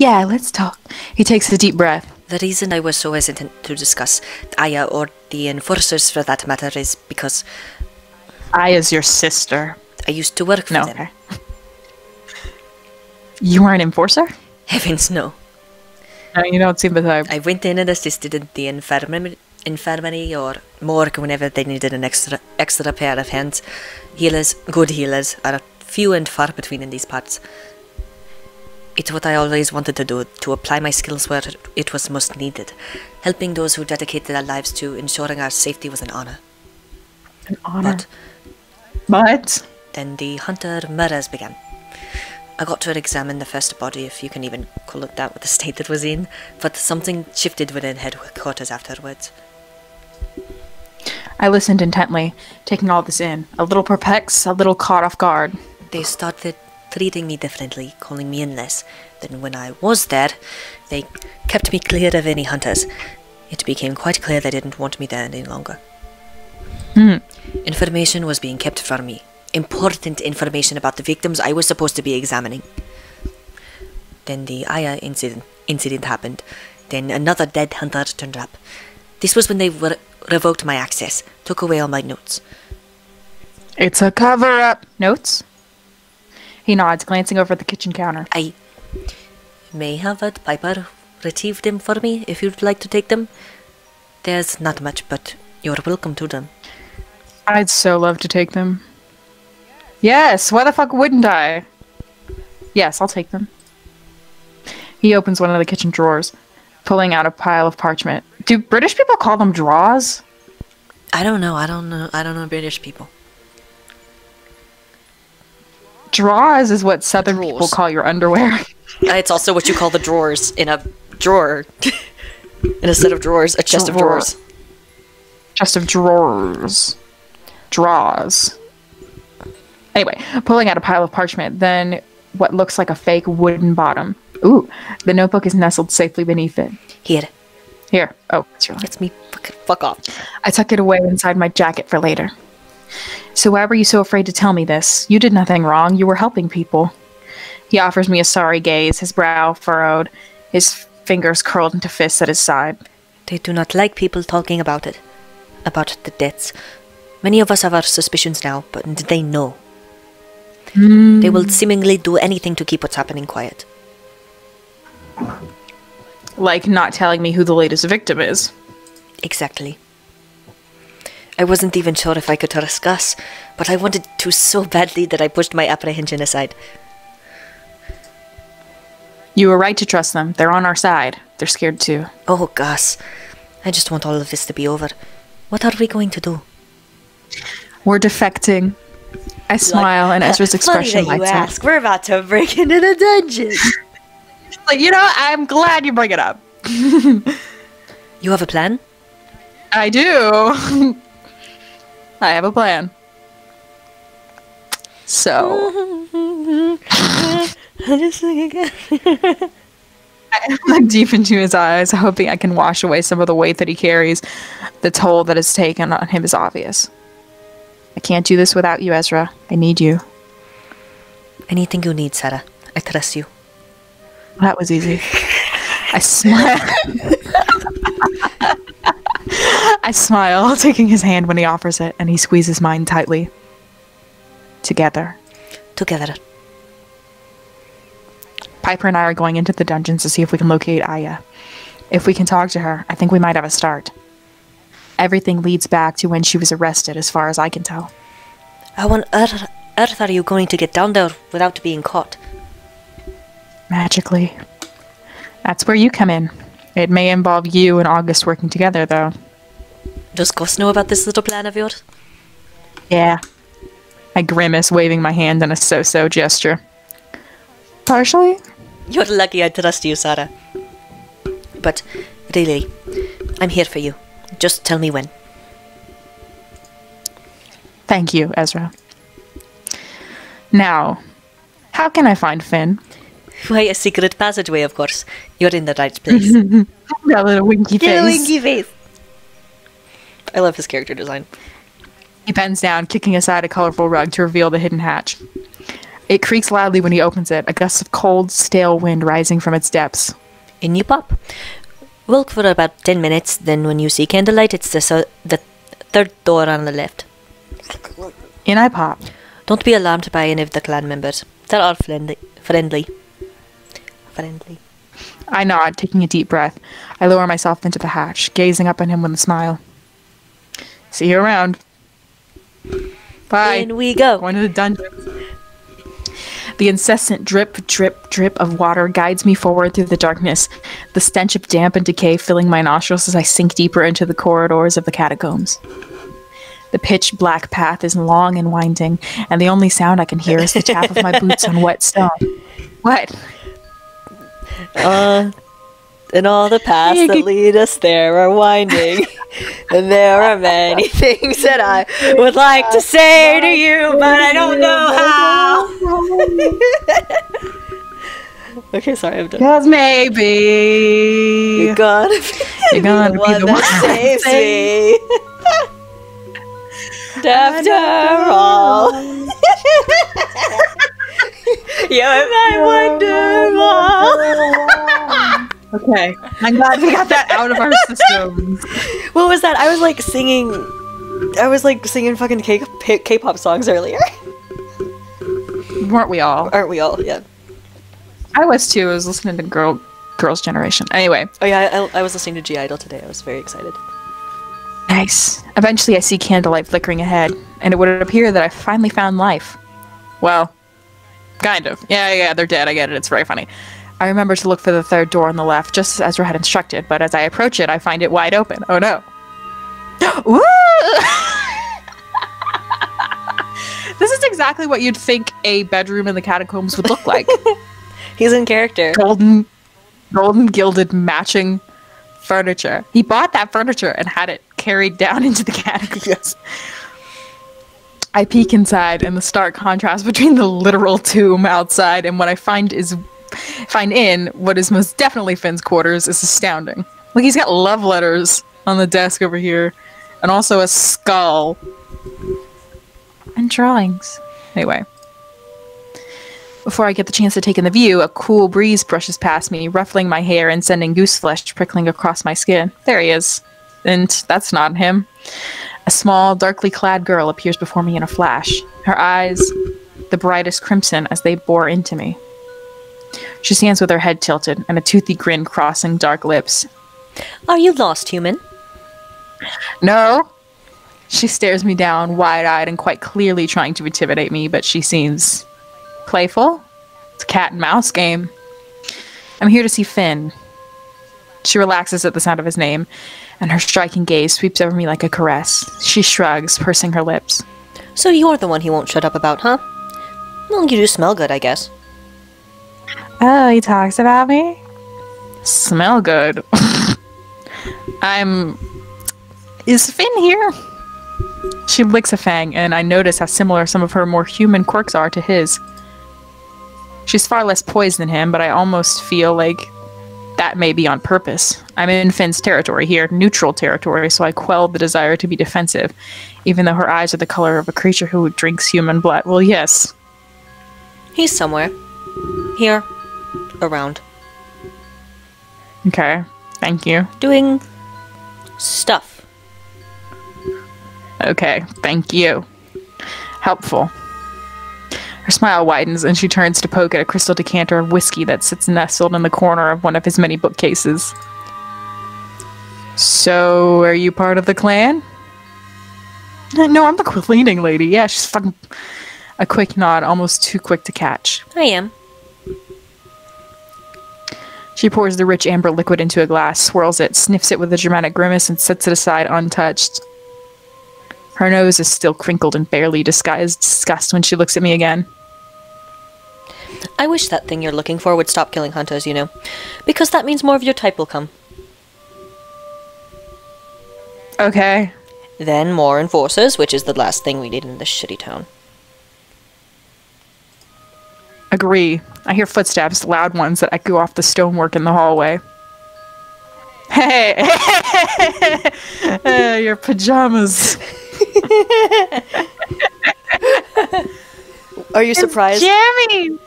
Yeah, let's talk. He takes a deep breath. The reason I was so hesitant to discuss Aya, or the enforcers for that matter, is because... Aya's your sister. I used to work for them. Okay. You were an enforcer? Heavens, no. No, you don't seem the type. I went in and assisted in the infirmary or morgue whenever they needed an extra pair of hands. Healers, good healers, are few and far between in these parts. It's what I always wanted to do, to apply my skills where it was most needed. Helping those who dedicated their lives to ensuring our safety was an honor. An honor? But? Then the hunter murders began. I got to examine the first body, if you can even call it that with the state it was in, but something shifted within headquarters afterwards. I listened intently, taking all this in, a little perplexed, a little caught off guard. They started treating me differently, calling me in less than when I was there. They kept me clear of any hunters. It became quite clear they didn't want me there any longer. Mm. Information was being kept from me. Important information about the victims I was supposed to be examining. Then the Aya incident happened. Then another dead hunter turned up. This was when they revoked my access, took away all my notes. It's a cover-up. Notes? He nods, glancing over at the kitchen counter. I may have had Piper retrieve them for me if you'd like to take them. There's not much, but you're welcome to them. I'd so love to take them. Yes, why the fuck wouldn't I? Yes, I'll take them. He opens one of the kitchen drawers, pulling out a pile of parchment. Do British people call them draws? I don't know. I don't know British people. Draws is what southern people call your underwear. It's also what you call the drawers in a drawer. In a set of drawers, a chest of drawers. Chest of drawers. Draws. Anyway, pulling out a pile of parchment, then what looks like a fake wooden bottom. Ooh, the notebook is nestled safely beneath it. Here. Oh, it's your line. It's me. Fuck off. I tuck it away inside my jacket for later. So why were you so afraid to tell me this? You did nothing wrong. You were helping people. He offers me a sorry gaze, his brow furrowed, his fingers curled into fists at his side. They do not like people talking about it. About the deaths. Many of us have our suspicions now, but they know. Mm. They will seemingly do anything to keep what's happening quiet. Like not telling me who the latest victim is. Exactly. I wasn't even sure if I could discuss, but I wanted to so badly that I pushed my apprehension aside. You were right to trust them. They're on our side. They're scared too. Oh, gosh. I just want all of this to be over. What are we going to do? We're defecting. I smile, and Ezra's expression lights up. We're about to break into the dungeon. Like, you know, I'm glad you bring it up. You have a plan? I do. I have a plan. So. I look deep into his eyes, hoping I can wash away some of the weight that he carries. The toll that is taken on him is obvious. I can't do this without you, Ezra. I need you. Anything you need, Sarah. I trust you. That was easy. I smile. I smile, taking his hand when he offers it, and he squeezes mine tightly. Together. Piper and I are going into the dungeons to see if we can locate Aya. If we can talk to her, I think we might have a start. Everything leads back to when she was arrested, as far as I can tell. How on earth are you going to get down there without being caught? Magically. That's where you come in. It may involve you and August working together, though. Does Ghost know about this little plan of yours? Yeah. I grimace, waving my hand in a so-so gesture. Partially? You're lucky I trust you, Sarah. But, really, I'm here for you. Just tell me when. Thank you, Ezra. Now, how can I find Finn? Why, a secret passageway, of course. You're in the right place. That little winky face. Get a winky face. I love his character design. He bends down, kicking aside a colorful rug to reveal the hidden hatch. It creaks loudly when he opens it, a gust of cold, stale wind rising from its depths. In you pop. Walk for about 10 minutes, then when you see candlelight, it's the third door on the left. In I pop. Don't be alarmed by any of the clan members. They're all friendly. I nod, taking a deep breath. I lower myself into the hatch, gazing up at him with a smile. See you around. Bye. In we go. Going to the dungeon. The incessant drip, drip, drip of water guides me forward through the darkness, the stench of damp and decay filling my nostrils as I sink deeper into the corridors of the catacombs. The pitch-black path is long and winding, and the only sound I can hear is the tap of my boots on wet stone. What? And all the paths that lead us there are winding, and there are many things that I would like to say to you, but I don't know how. Okay, sorry, I'm done. Because maybe you're gonna be the one that saves me. After all. I wonder more. Okay, I'm glad we got that out of our systems. What was that? I was like singing fucking K-pop songs earlier. Weren't we all? Aren't we all? Yeah. I was too. I was listening to Girls' Generation. Anyway. Oh yeah, I was listening to G Idol today. I was very excited. Nice. Eventually I see candlelight flickering ahead, and it would appear that I finally found life. Well, kind of. Yeah, they're dead. I get it. It's very funny. I remember to look for the third door on the left, just as Ezra had instructed, but as I approach it, I find it wide open. Oh no. Woo! This is exactly what you'd think a bedroom in the catacombs would look like. He's in character. Golden gilded matching furniture. He bought that furniture and had it carried down into the catacombs. I peek inside, and the stark contrast between the literal tomb outside and what I find in what is most definitely Finn's quarters is astounding. Look, he's got love letters on the desk over here, and also a skull and drawings. Anyway, before I get the chance to take in the view, a cool breeze brushes past me, ruffling my hair and sending goose flesh prickling across my skin. There he is. And that's not him. A small, darkly clad girl appears before me in a flash, her eyes the brightest crimson as they bore into me. She stands with her head tilted and a toothy grin crossing dark lips. Are you lost, human? No. She stares me down, wide-eyed and quite clearly trying to intimidate me, but she seems playful. It's a cat and mouse game. I'm here to see Finn. She relaxes at the sound of his name, and her striking gaze sweeps over me like a caress. She shrugs, pursing her lips. So you're the one he won't shut up about, huh? Well, you do smell good, I guess. Oh, he talks about me? Smell good. Is Finn here? She licks a fang, and I notice how similar some of her more human quirks are to his. She's far less poised than him, but I almost feel like that may be on purpose. I'm in Finn's territory here, neutral territory, so I quelled the desire to be defensive, even though her eyes are the color of a creature who drinks human blood. Well, yes. He's somewhere. Here. Around. Okay. Thank you. Doing stuff. Okay. Thank you. Helpful. Her smile widens, and she turns to poke at a crystal decanter of whiskey that sits nestled in the corner of one of his many bookcases. So, are you part of the clan? No, I'm the cleaning lady. Yeah, she's fucking... A quick nod, almost too quick to catch. I am. She pours the rich amber liquid into a glass, swirls it, sniffs it with a dramatic grimace, and sets it aside untouched. Her nose is still crinkled and barely disguised disgust when she looks at me again. I wish that thing you're looking for would stop killing hunters, you know. Because that means more of your type will come. Okay. Then more enforcers, which is the last thing we need in this shitty town. Agree. I hear footsteps, loud ones that echo off the stonework in the hallway. Hey! Your pajamas! Are you surprised? Jeremy!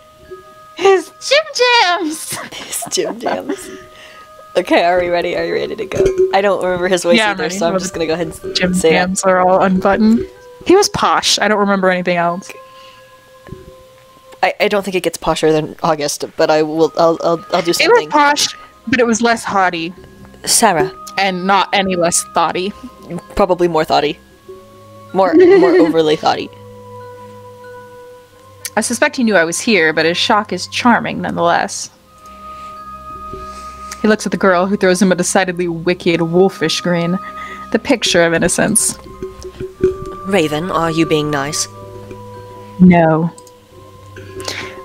His Jim Jams! His Jim Jams. Okay, are we ready? Are you ready to go? I don't remember his voice either, so I'm just gonna go ahead and say it. Jim Jams are all unbuttoned. He was posh. I don't remember anything else. I don't think it gets posher than August, but I will. I'll do something. It was posh, but it was less haughty. Sarah. And not any less thoughty. Probably more thoughty. More overly thoughty. I suspect he knew I was here, but his shock is charming nonetheless. He looks at the girl, who throws him a decidedly wicked, wolfish grin. The picture of innocence. Raven, are you being nice? No.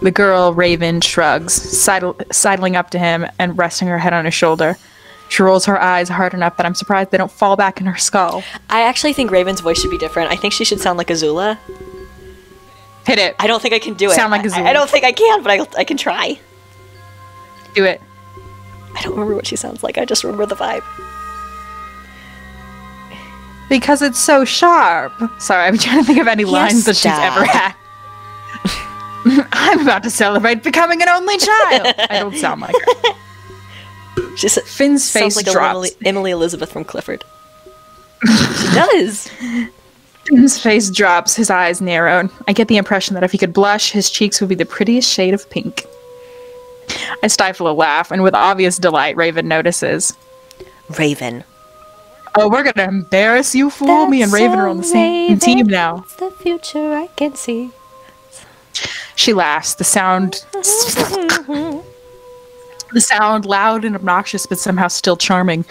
The girl, Raven, shrugs, sidling up to him and resting her head on his shoulder. She rolls her eyes hard enough that I'm surprised they don't fall back in her skull. I actually think Raven's voice should be different. I think she should sound like Azula. Hit it. I don't think I can do it. Sound like Azula. I don't think I can, but I can try. Do it. I don't remember what she sounds like. I just remember the vibe. Because it's so sharp. Sorry, I'm trying to think of any lines that she's ever had. I'm about to celebrate becoming an only child. I don't sound like her. Just, Finn's face like drops. Emily Elizabeth from Clifford. She does. Finn's face drops, his eyes narrowed. I get the impression that if he could blush, his cheeks would be the prettiest shade of pink. I stifle a laugh, and with obvious delight, Raven notices. Raven. Oh, we're gonna embarrass you, fool. That's me and Raven are on the same team now. It's the future I can see. She laughs. The sound... The sound, loud and obnoxious, but somehow still charming.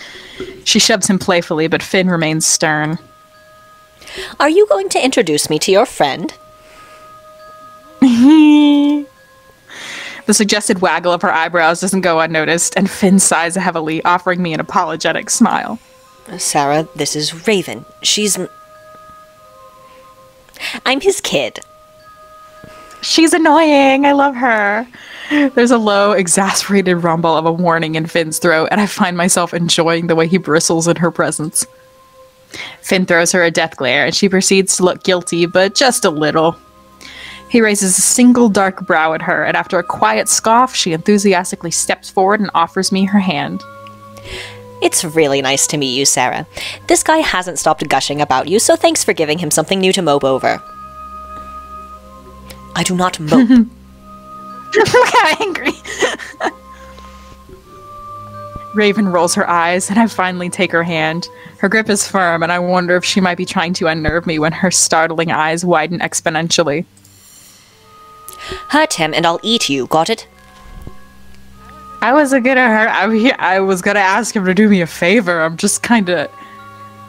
She shoves him playfully, but Finn remains stern. Are you going to introduce me to your friend? The suggested waggle of her eyebrows doesn't go unnoticed, and Finn sighs heavily, offering me an apologetic smile. Sarah, this is Raven. I'm his kid. She's annoying. I love her. There's a low, exasperated rumble of a warning in Finn's throat, and I find myself enjoying the way he bristles in her presence. Finn throws her a death glare, and she proceeds to look guilty, but just a little. He raises a single dark brow at her, and after a quiet scoff, she enthusiastically steps forward and offers me her hand. It's really nice to meet you, Sarah. This guy hasn't stopped gushing about you, so thanks for giving him something new to mope over. I do not mope. Look how angry. Raven rolls her eyes, and I finally take her hand. Her grip is firm, and I wonder if she might be trying to unnerve me when her startling eyes widen exponentially. Hurt him, and I'll eat you. Got it? I wasn't gonna hurt. I was gonna ask him to do me a favor. I'm just kinda...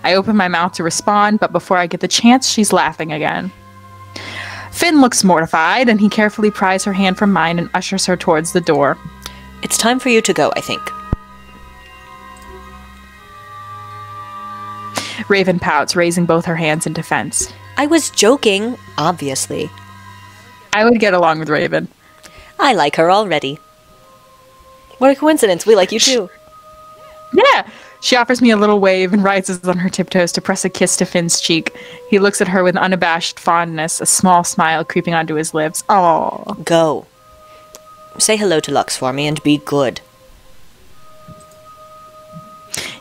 I open my mouth to respond, but before I get the chance, she's laughing again. Finn looks mortified, and he carefully pries her hand from mine and ushers her towards the door. It's time for you to go, I think. Raven pouts, raising both her hands in defense. I was joking, obviously. I would get along with Raven. I like her already. What a coincidence, we like you too. Yeah! She offers me a little wave and rises on her tiptoes to press a kiss to Finn's cheek. He looks at her with unabashed fondness, a small smile creeping onto his lips. Aww. Go. Say hello to Lux for me and be good.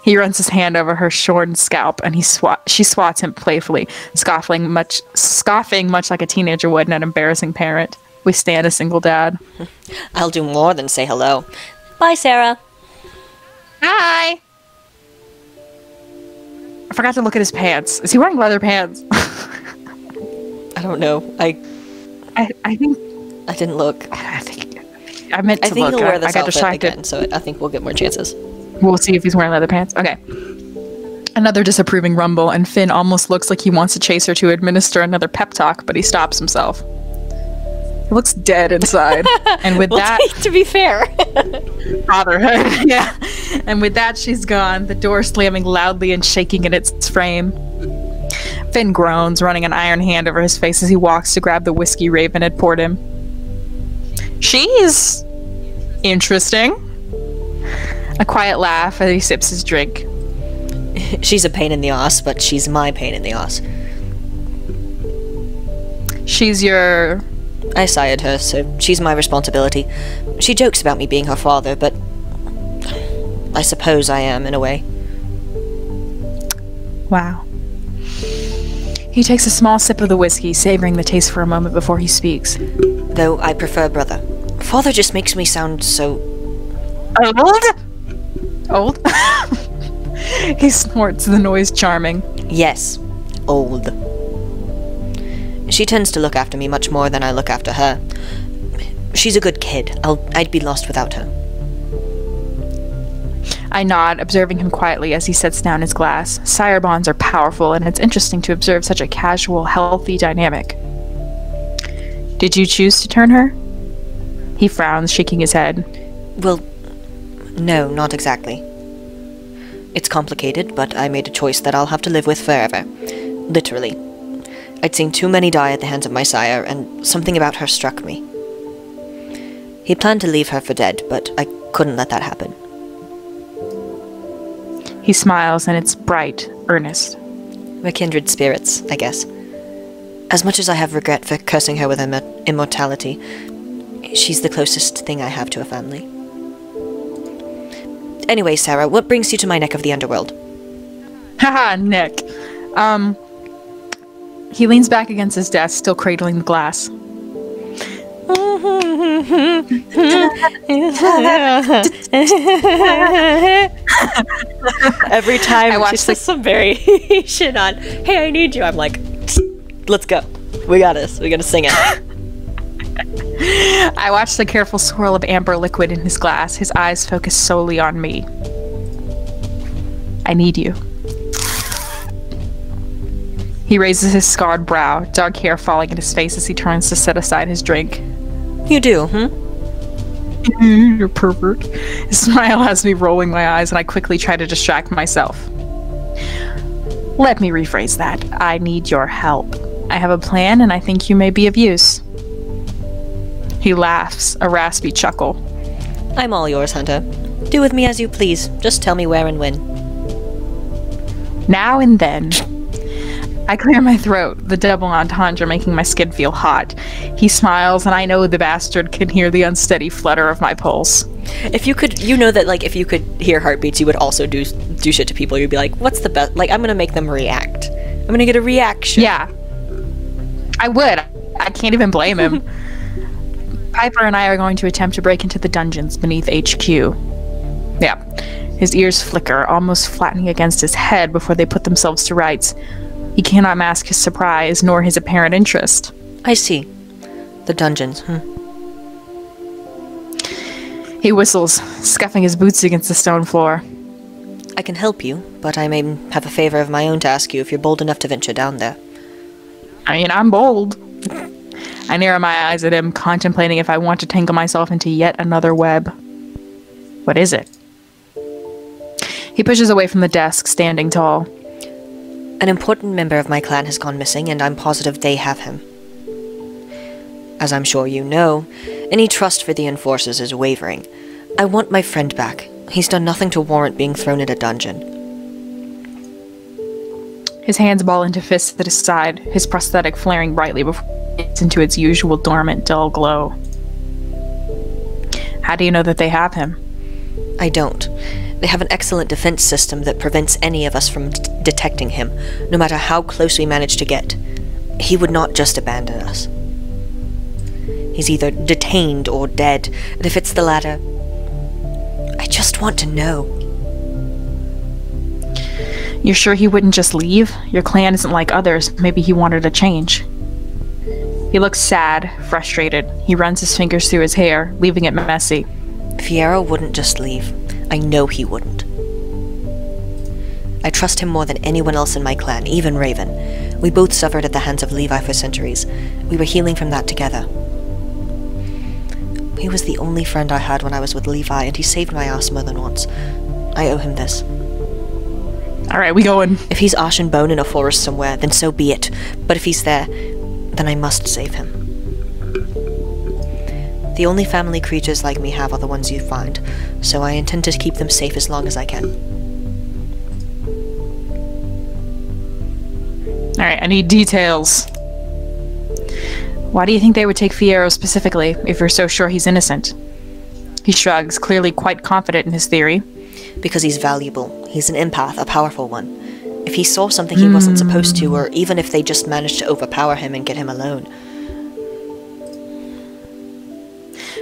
He runs his hand over her shorn scalp, and she swats him playfully, scoffing much like a teenager would and an embarrassing parent. We stand a single dad. I'll do more than say hello. Bye, Sarah. Hi. I forgot to look at his pants. Is he wearing leather pants? I don't know. I think I didn't look. I meant to look. I think he'll wear this outfit again, so I think we'll get more chances. We'll see if he's wearing leather pants. Okay. Another disapproving rumble, and Finn almost looks like he wants to chase her to administer another pep talk, but he stops himself. He looks dead inside, and with that, to be fair, fatherhood. Yeah. And with that, she's gone, the door slamming loudly and shaking in its frame. Finn groans, running an iron hand over his face as he walks to grab the whiskey Raven had poured him. She's interesting. A quiet laugh as he sips his drink. She's a pain in the ass, but she's my pain in the ass. She's your I sigh at her, so she's my responsibility. She jokes about me being her father, but I suppose I am, in a way. Wow. He takes a small sip of the whiskey, savoring the taste for a moment before he speaks. Though I prefer brother. Father just makes me sound so... old? Old? He snorts, the noise charming. Yes. Old. She tends to look after me much more than I look after her. She's a good kid. I'd be lost without her. I nod, observing him quietly as he sets down his glass. Sire bonds are powerful, and it's interesting to observe such a casual, healthy dynamic. Did you choose to turn her? He frowns, shaking his head. Well, no, not exactly. It's complicated, but I made a choice that I'll have to live with forever. Literally. I'd seen too many die at the hands of my sire, and something about her struck me. He planned to leave her for dead, but I couldn't let that happen. He smiles, and it's bright, earnest. We're kindred spirits, I guess. As much as I have regret for cursing her with immortality, she's the closest thing I have to a family. Anyway, Sarah, what brings you to my neck of the underworld? Haha, neck. He leans back against his desk, still cradling the glass. Every time I watch some variation on, hey, I need you, I'm like, let's go. We got this. We're going to sing it. I watch the careful swirl of amber liquid in his glass, his eyes focused solely on me. I need you. He raises his scarred brow, dark hair falling in his face as he turns to set aside his drink. You do, hmm? You're pervert. His smile has me rolling my eyes, and I quickly try to distract myself. Let me rephrase that. I need your help. I have a plan, and I think you may be of use. He laughs, a raspy chuckle. I'm all yours, Hunter. Do with me as you please. Just tell me where and when. Now and then. I clear my throat, the double entendre making my skin feel hot. He smiles, and I know the bastard can hear the unsteady flutter of my pulse. If you could, you know that, like, if you could hear heartbeats, you would also do shit to people. You'd be like, what's the best? Like, I'm gonna make them react. I'm gonna get a reaction. Yeah. I would. I can't even blame him. Piper and I are going to attempt to break into the dungeons beneath HQ. Yeah. His ears flicker, almost flattening against his head before they put themselves to rights. He cannot mask his surprise, nor his apparent interest. I see. The dungeons, huh? He whistles, scuffing his boots against the stone floor. I can help you, but I may have a favor of my own to ask you if you're bold enough to venture down there. I mean, I'm bold. I narrow my eyes at him, contemplating if I want to tangle myself into yet another web. What is it? He pushes away from the desk, standing tall. An important member of my clan has gone missing, and I'm positive they have him. As I'm sure you know, any trust for the enforcers is wavering. I want my friend back. He's done nothing to warrant being thrown in a dungeon. His hands ball into fists at his side, his prosthetic flaring brightly before it gets into its usual dormant, dull glow. How do you know that they have him? I don't. They have an excellent defense system that prevents any of us from detecting him, no matter how close we manage to get. He would not just abandon us. He's either detained or dead, and if it's the latter, I just want to know. You're sure he wouldn't just leave? Your clan isn't like others. Maybe he wanted a change. He looks sad, frustrated. He runs his fingers through his hair, leaving it messy. Fiero wouldn't just leave. I know he wouldn't. I trust him more than anyone else in my clan, even Raven. We both suffered at the hands of Levi for centuries. We were healing from that together. He was the only friend I had when I was with Levi, and he saved my ass more than once. I owe him this. Alright, we going. If he's ash and bone in a forest somewhere, then so be it. But if he's there, then I must save him. The only family creatures like me have are the ones you find, so I intend to keep them safe as long as I can. Alright, I need details. Why do you think they would take Fiero specifically, if you're so sure he's innocent? He shrugs, clearly quite confident in his theory. Because he's valuable. He's an empath, a powerful one. If he saw something he wasn't supposed to, or even if they just managed to overpower him and get him alone.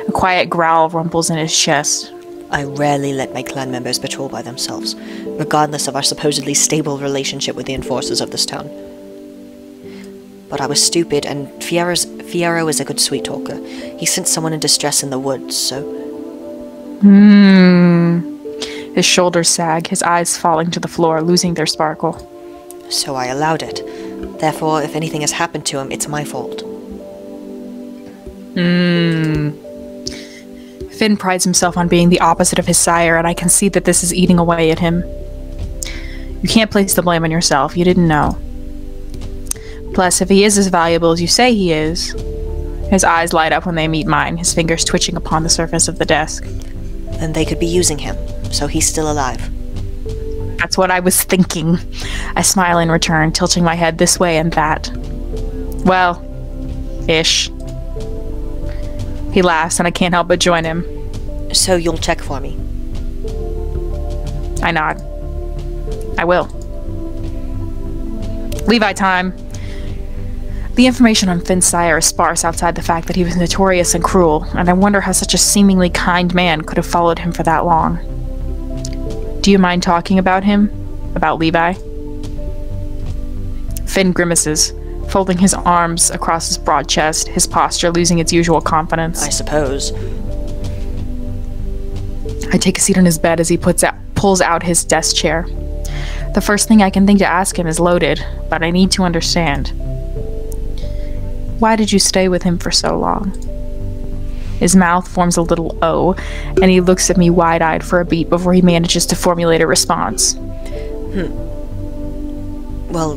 A quiet growl rumbles in his chest. I rarely let my clan members patrol by themselves, regardless of our supposedly stable relationship with the enforcers of this town. But I was stupid, and Fiero is a good sweet talker. He sent someone in distress in the woods, so... His shoulders sag, his eyes falling to the floor, losing their sparkle. So I allowed it. Therefore, if anything has happened to him, it's my fault. Finn prides himself on being the opposite of his sire, and I can see that this is eating away at him. You can't place the blame on yourself. You didn't know. Plus, if he is as valuable as you say he is... His eyes light up when they meet mine, his fingers twitching upon the surface of the desk. Then they could be using him, so he's still alive. That's what I was thinking. I smile in return, tilting my head this way and that. Well, ish. He laughs, and I can't help but join him. So you'll check for me? I nod. I will. Levi time. The information on Finn's sire is sparse outside the fact that he was notorious and cruel, and I wonder how such a seemingly kind man could have followed him for that long. Do you mind talking about him? About Levi? Finn grimaces, folding his arms across his broad chest, his posture losing its usual confidence. I suppose. I take a seat on his bed as he pulls out his desk chair. The first thing I can think to ask him is loaded, but I need to understand. Why did you stay with him for so long? His mouth forms a little O, and he looks at me wide-eyed for a beat before he manages to formulate a response. Well...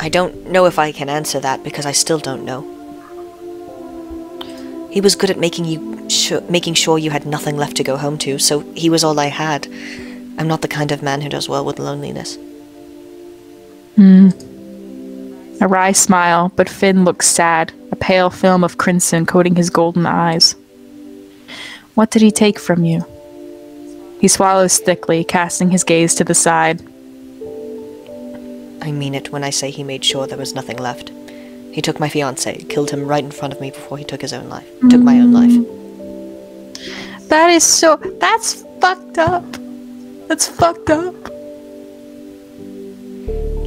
I don't know if I can answer that, because I still don't know. He was good at making sure you had nothing left to go home to, so he was all I had. I'm not the kind of man who does well with loneliness. A wry smile, but Finn looks sad, a pale film of crimson coating his golden eyes. What did he take from you? He swallows thickly, casting his gaze to the side. I mean it when I say he made sure there was nothing left. He took my fiancé, killed him right in front of me before he took his own life. Took my own life. That's fucked up. That's fucked up.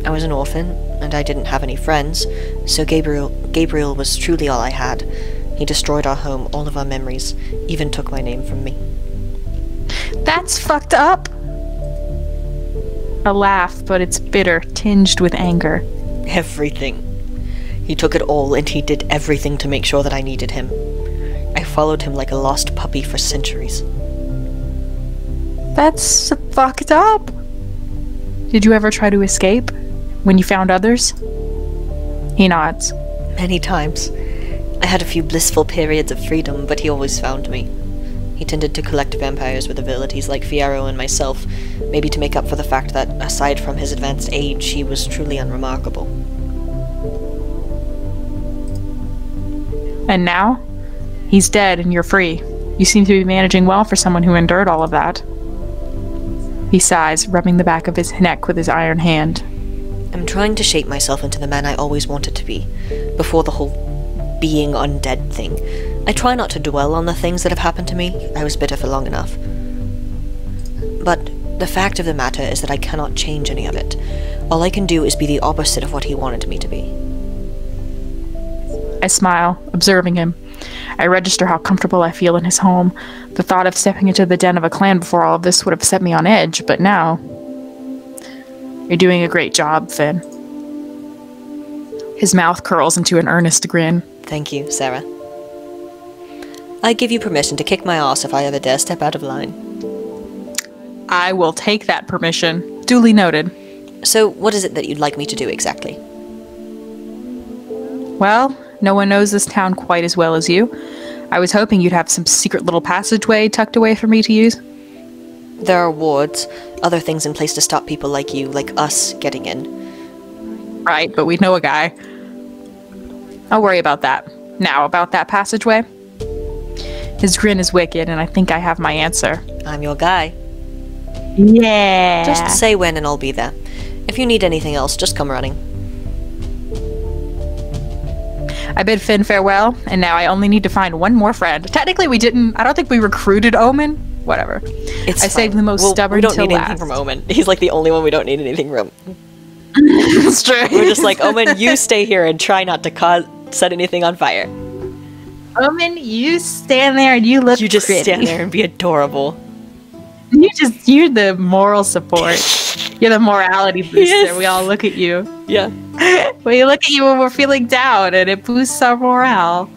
I was an orphan, and I didn't have any friends, so Gabriel was truly all I had. He destroyed our home, all of our memories, even took my name from me. That's fucked up! A laugh, but it's bitter, tinged with anger. Everything. He took it all, and he did everything to make sure that I needed him. I followed him like a lost puppy for centuries. That's fucked up! Did you ever try to escape? When you found others? He nods. Many times. I had a few blissful periods of freedom, but he always found me. He tended to collect vampires with abilities like Fiero and myself, maybe to make up for the fact that, aside from his advanced age, he was truly unremarkable. And now? He's dead and you're free. You seem to be managing well for someone who endured all of that. He sighs, rubbing the back of his neck with his iron hand. I'm trying to shape myself into the man I always wanted to be, before the whole being undead thing. I try not to dwell on the things that have happened to me. I was bitter for long enough. But the fact of the matter is that I cannot change any of it. All I can do is be the opposite of what he wanted me to be. I smile, observing him. I register how comfortable I feel in his home. The thought of stepping into the den of a clan before all of this would have set me on edge, but now... You're doing a great job, Finn. His mouth curls into an earnest grin. Thank you, Sarah. I give you permission to kick my ass if I ever dare step out of line. I will take that permission. Duly noted. So, what is it that you'd like me to do exactly? Well, no one knows this town quite as well as you. I was hoping you'd have some secret little passageway tucked away for me to use. There are wards, other things in place to stop people like you, like us, getting in. Right, but we know a guy. I'll worry about that. Now, about that passageway? His grin is wicked, and I think I have my answer. I'm your guy. Yeah. Just say when and I'll be there. If you need anything else, just come running. I bid Finn farewell, and now I only need to find one more friend. Technically, I don't think we recruited Omen. Whatever. It's fine. Saved the most stubborn. We don't need anything from Omen. He's like the only one we don't need anything from. It's true. We're just like, Omen, you stay here and try not to set anything on fire. Omen, you stand there and you look. You just stand there and be adorable. You're the moral support. You're the morality booster. Yes. We all look at you. Yeah. We look at you when we're feeling down, and it boosts our morale.